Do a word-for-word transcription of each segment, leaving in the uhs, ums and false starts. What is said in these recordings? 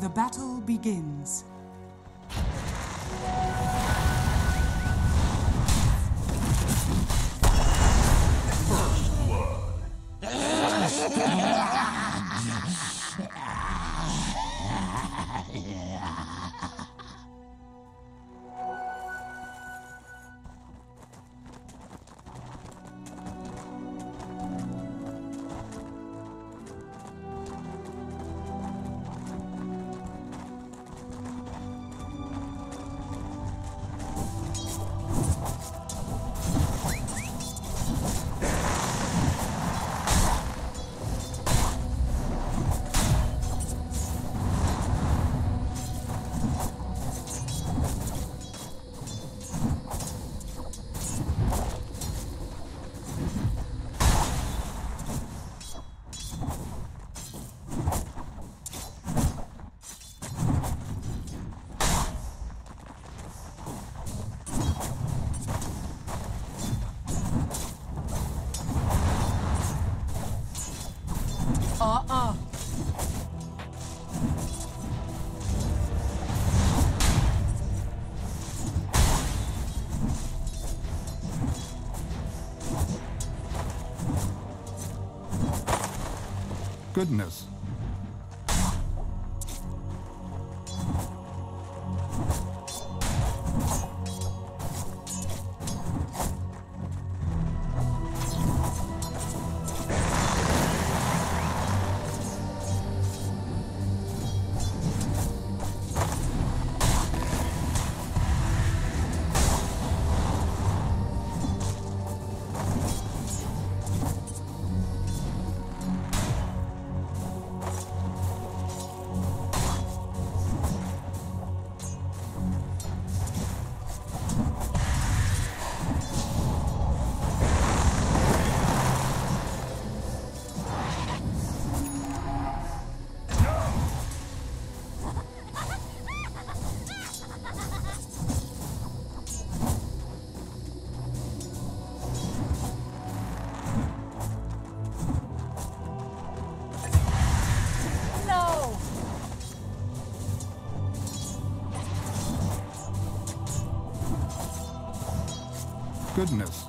The battle begins. First blood. Uh-uh. Goodness. Goodness.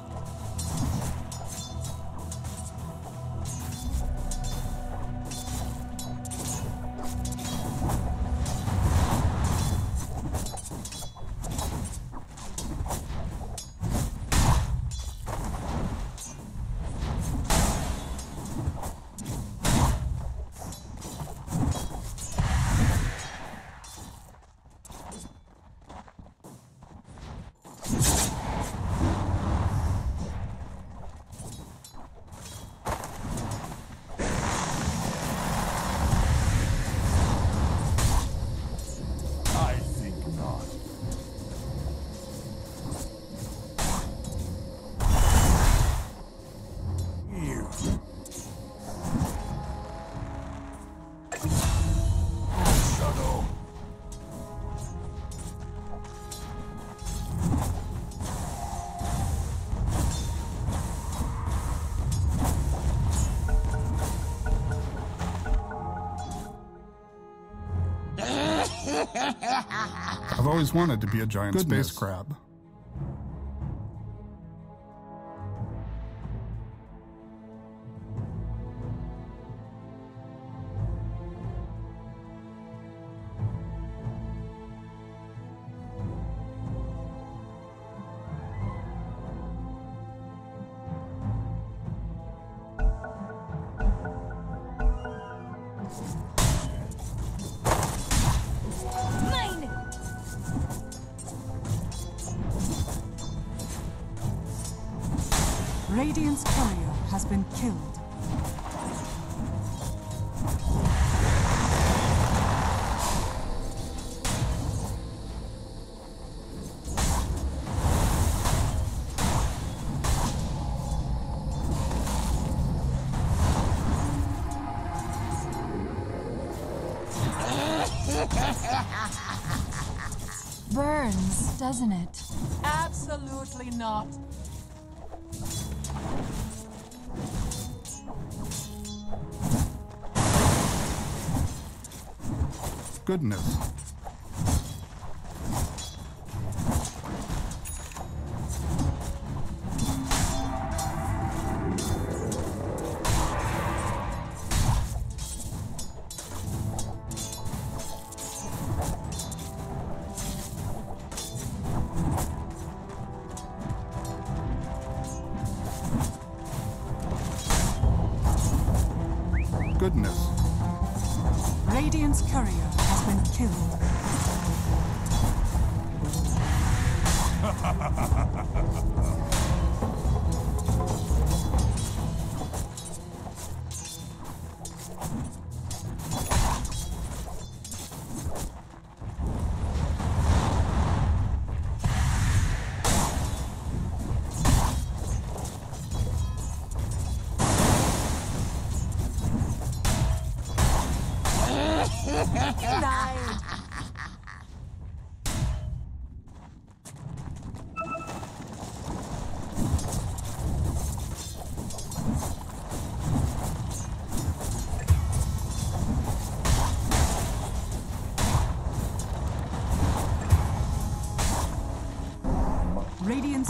I've always wanted to be a giant Goodness. Space crab. Radiant's Courier has been killed. Burns, doesn't it? Absolutely not. goodness. Goodness. Radiant's courier has been killed. Radiant's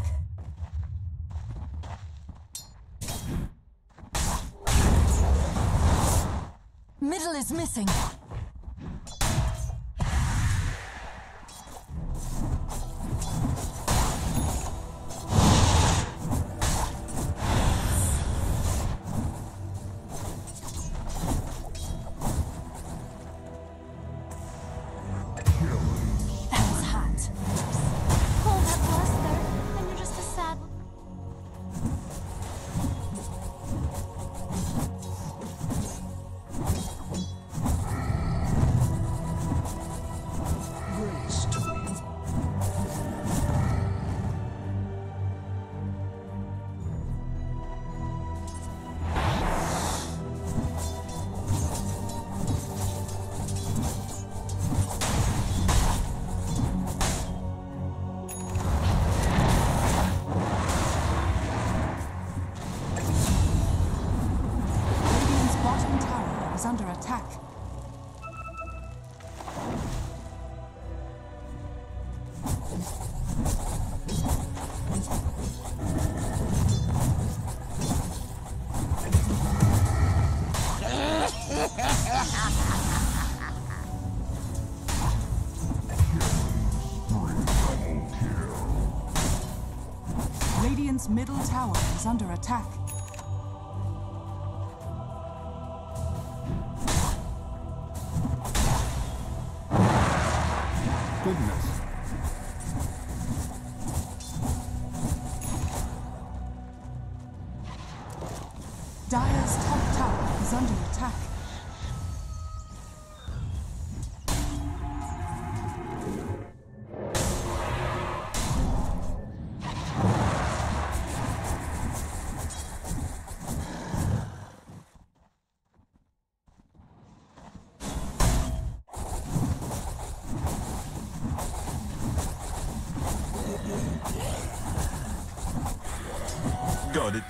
Middle is missing. Under attack. tower is under attack. Goodness. Dire's top tower is under attack. Got it.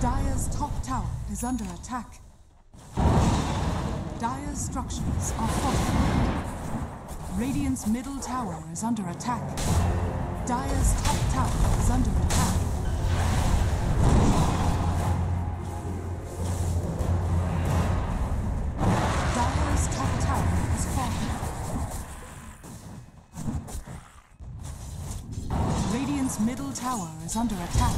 Dire's top tower is under attack. Dire's structures are fortified. Radiant's middle tower is under attack. Dire's top tower is under attack. Dire's top tower is fortified. Radiant's middle tower is under attack.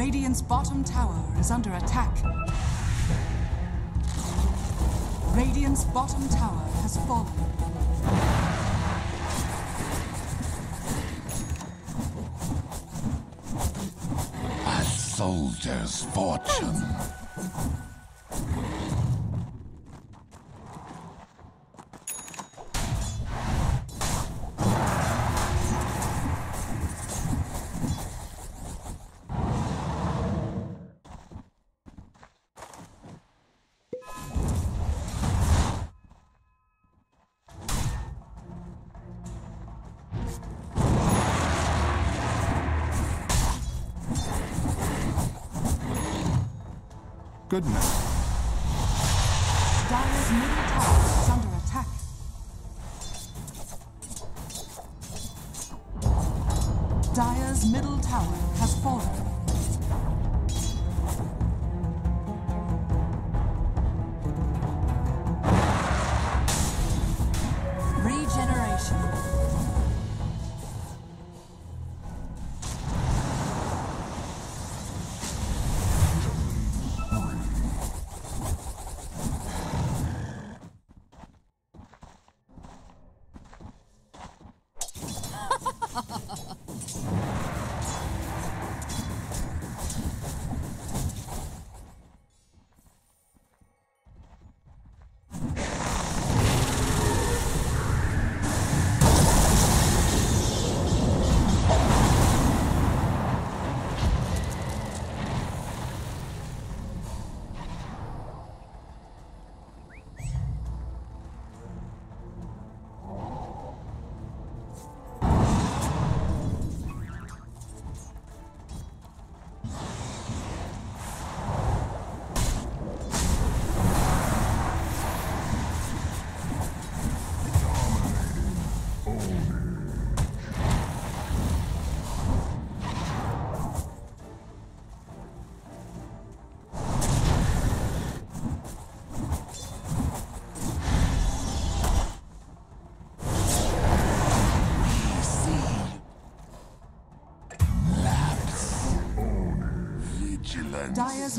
Radiant's bottom tower is under attack. Radiant's bottom tower has fallen. A soldier's fortune. Goodness. Dire's middle tower is under attack. Dire's middle tower has fallen. Regeneration. Dire's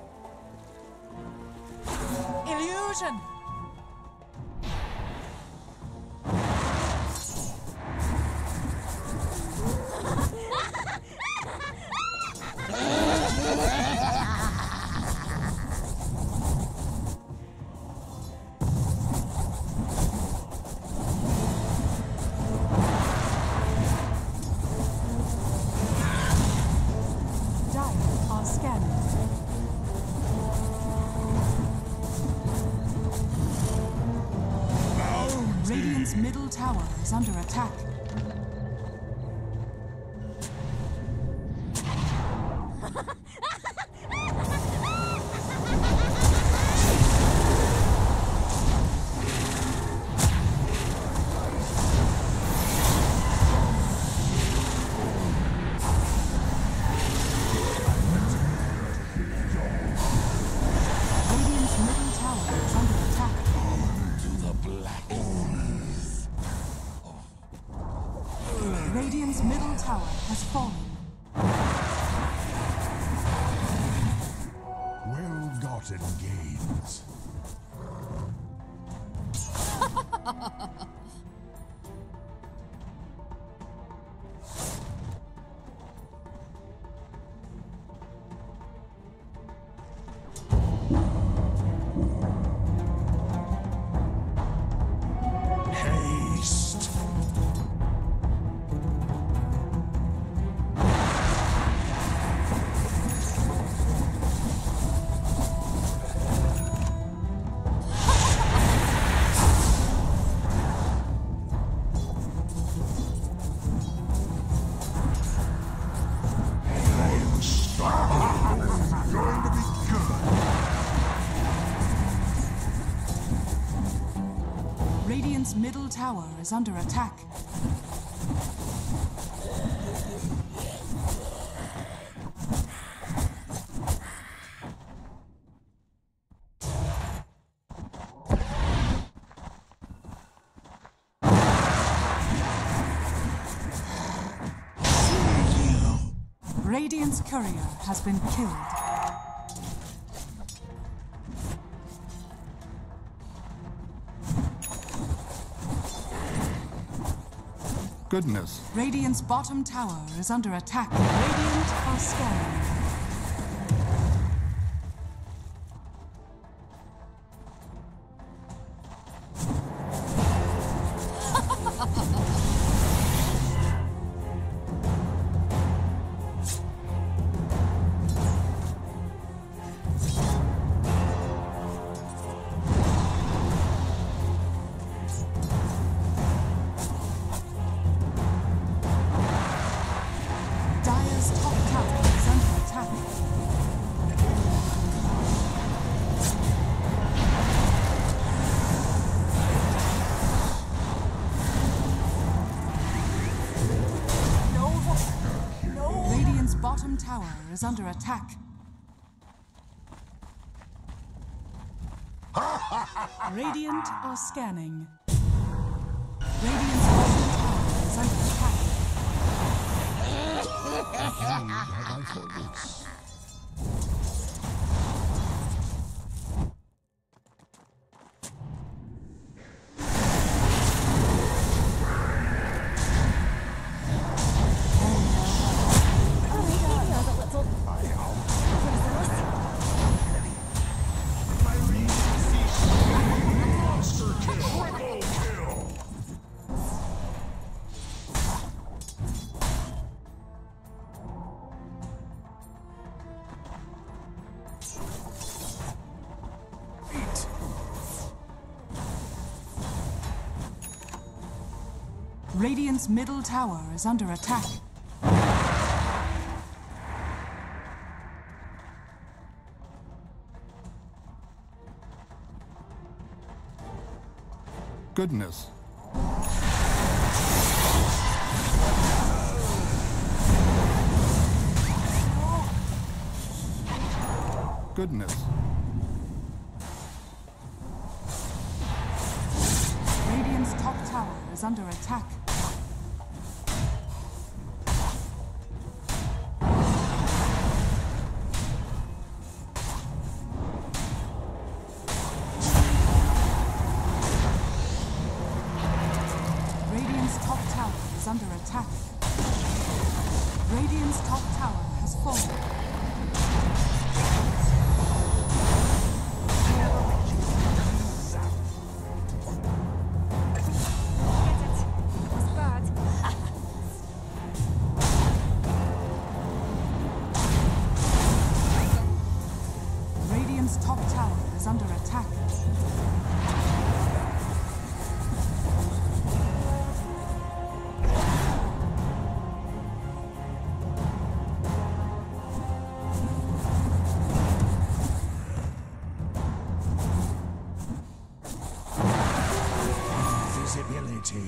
Illusion! Radiant's middle tower is under attack. Radiant's middle tower has fallen. Well-gotten gains. Radiant's middle tower is under attack. Radiant's courier has been killed. Goodness. Radiant's bottom tower is under attack. Radiant are scared. Tower is under attack. Radiant are scanning. Radiant's bottom tower is under attack. I thought this. Radiant's middle tower is under attack. Goodness. Goodness. Radiant's top tower is under attack. Radiant's top tower has fallen. Radiant's top tower is under attack. pity.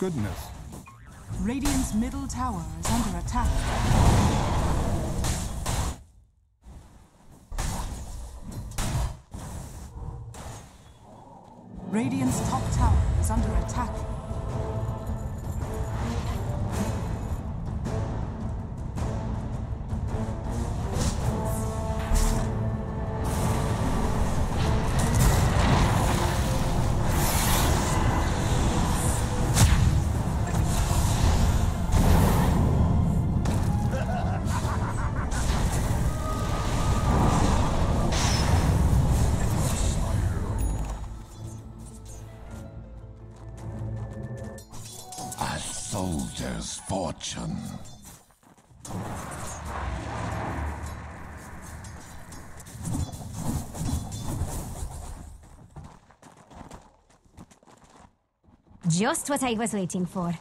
Goodness. Radiant's middle tower is under attack. Radiant's top tower is under attack. Fortune. Just what I was waiting for.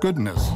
Goodness.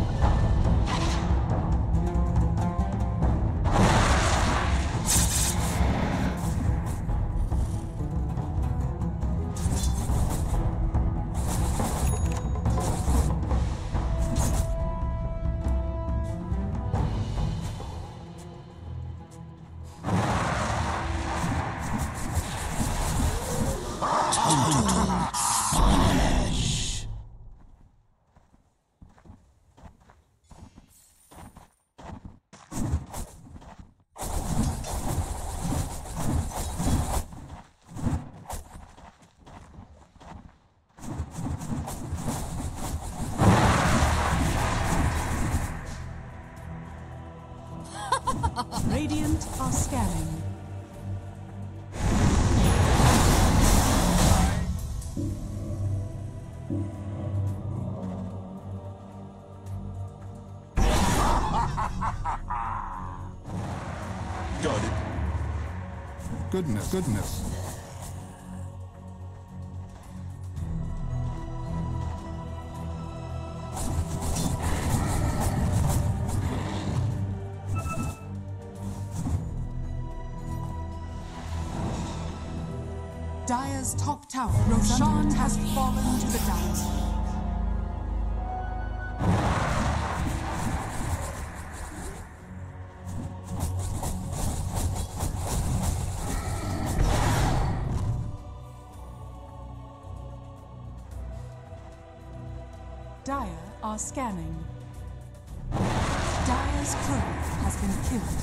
Radiant are scanning. Got it. Goodness, goodness. Dire's top tower, Roshan, has fallen to the down. Dire are scanning. Dire's Courier has been killed.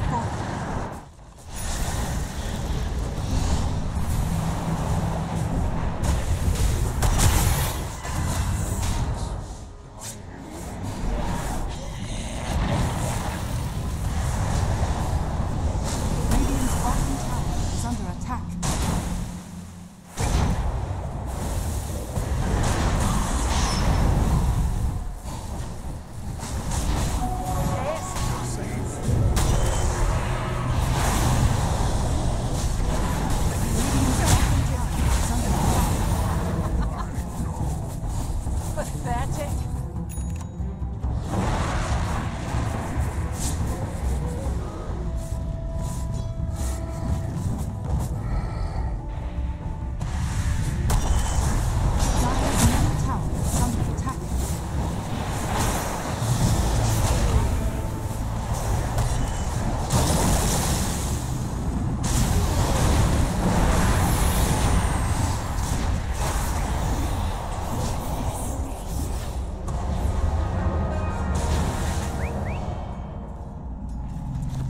fallen. Radiant's bottom tower is under attack.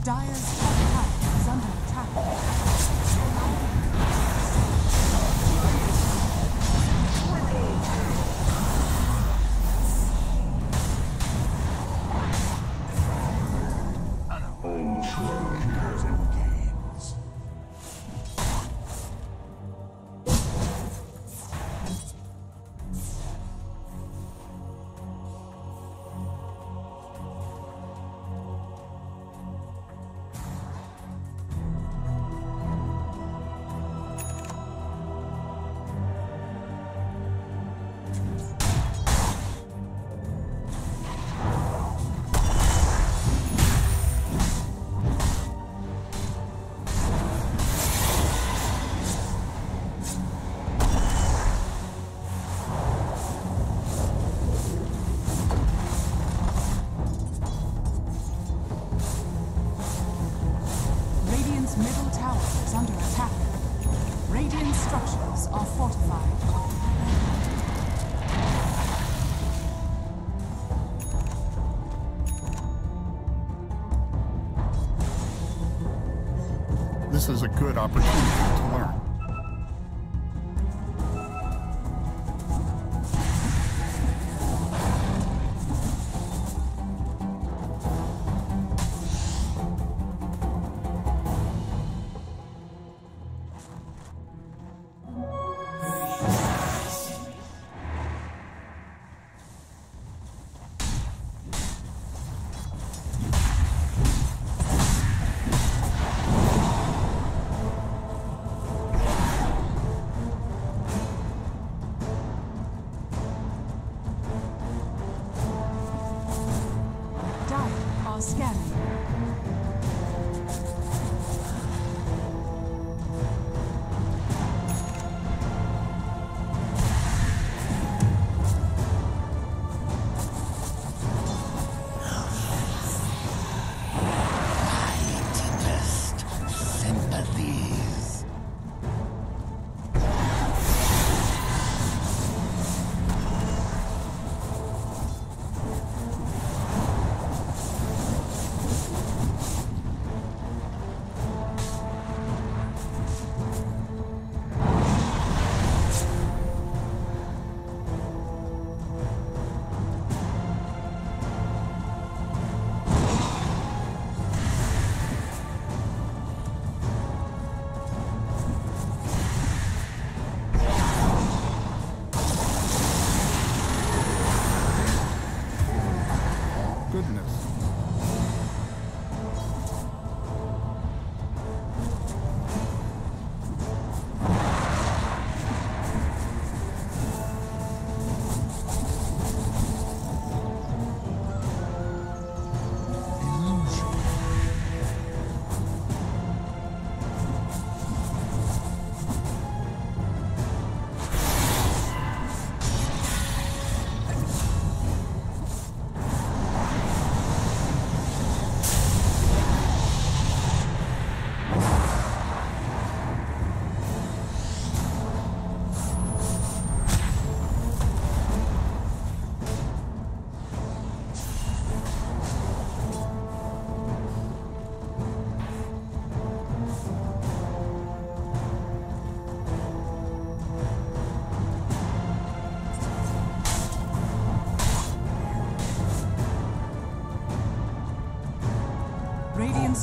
Dire's top tower is under attack. Middle tower is under attack. Radiant structures are fortified. This is a good opportunity to learn.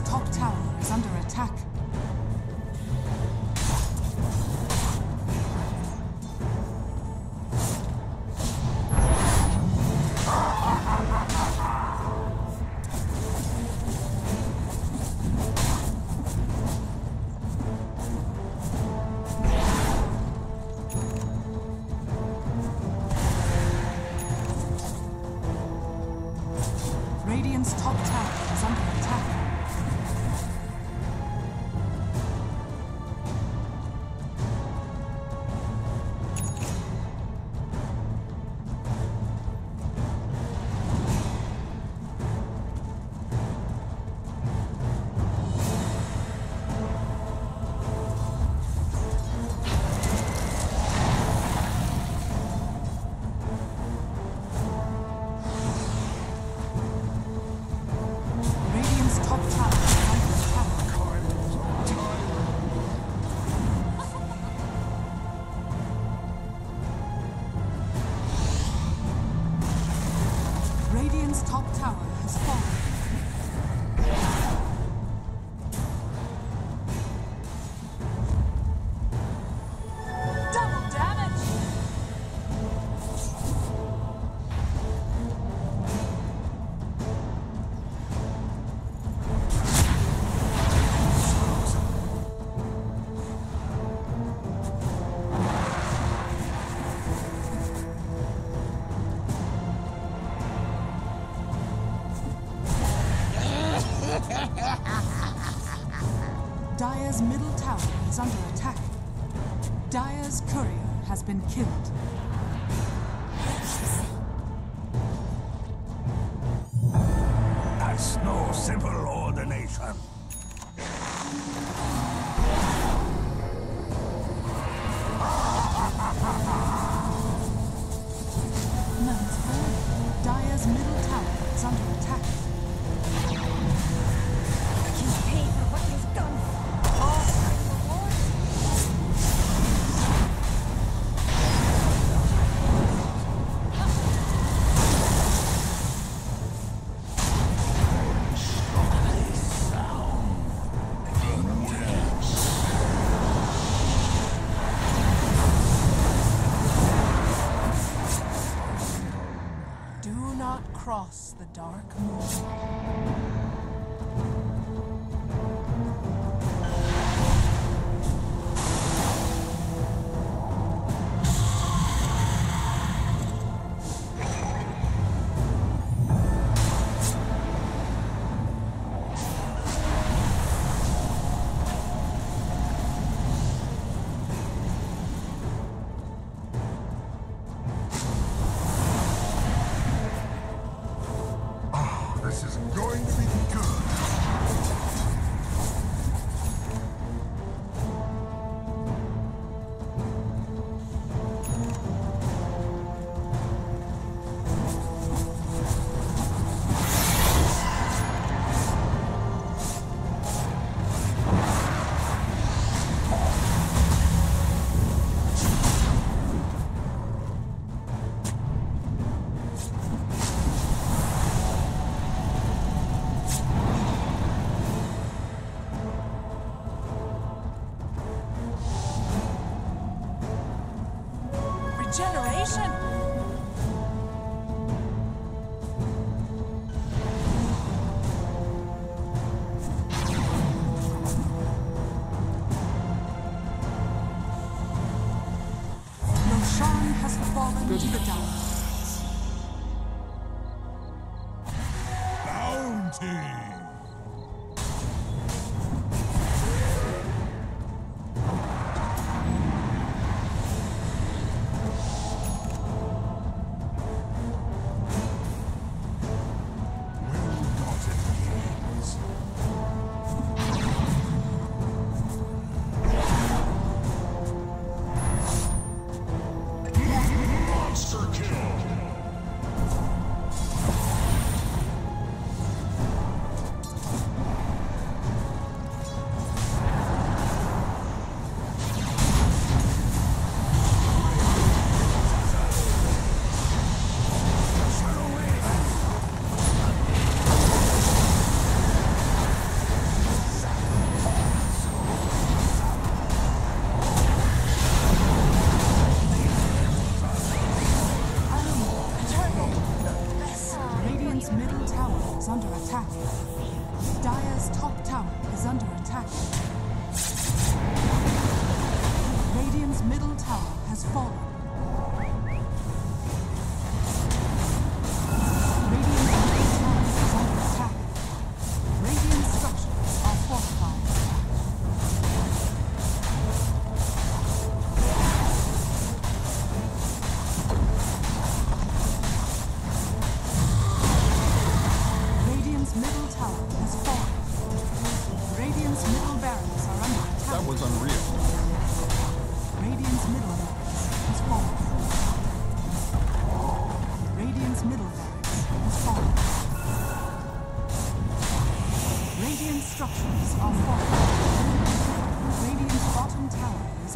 Radiant's top tower is under attack. Radiant's top tower is under attack. Radiant's top tower has fallen. Double Dire's middle tower is under attack. Dire's courier has been killed. That's no simple ordination. Dire's middle tower is under attack. Cross the dark moon. This is going to be good. Generation. Roshan has fallen to the dark. Bounty. Dire's middle tower is under attack. Dire's top tower is under attack. Radiant's middle tower has fallen.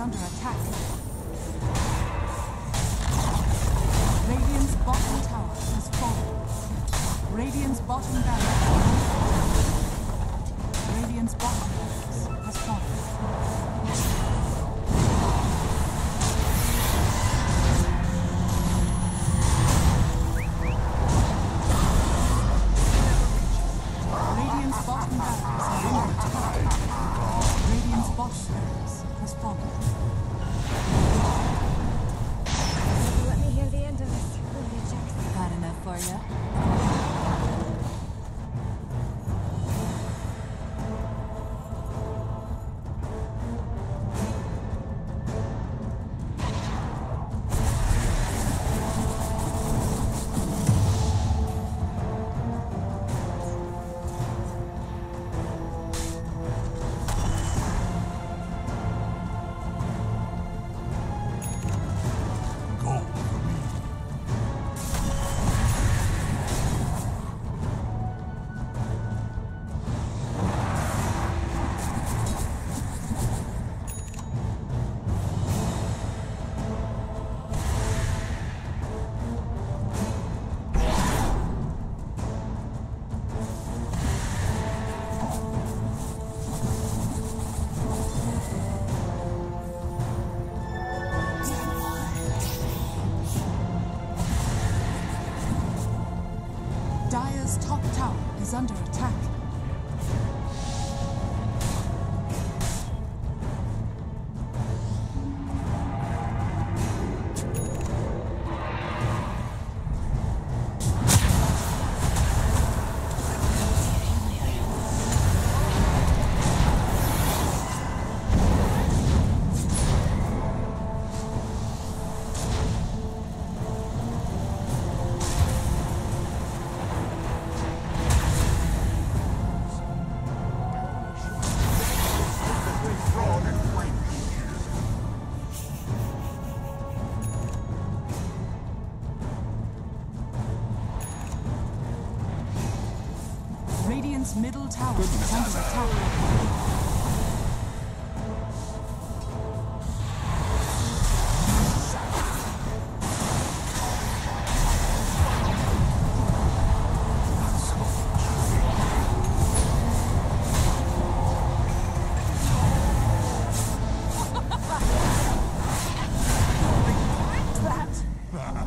Under attack. Middle tower is under attack. What? That?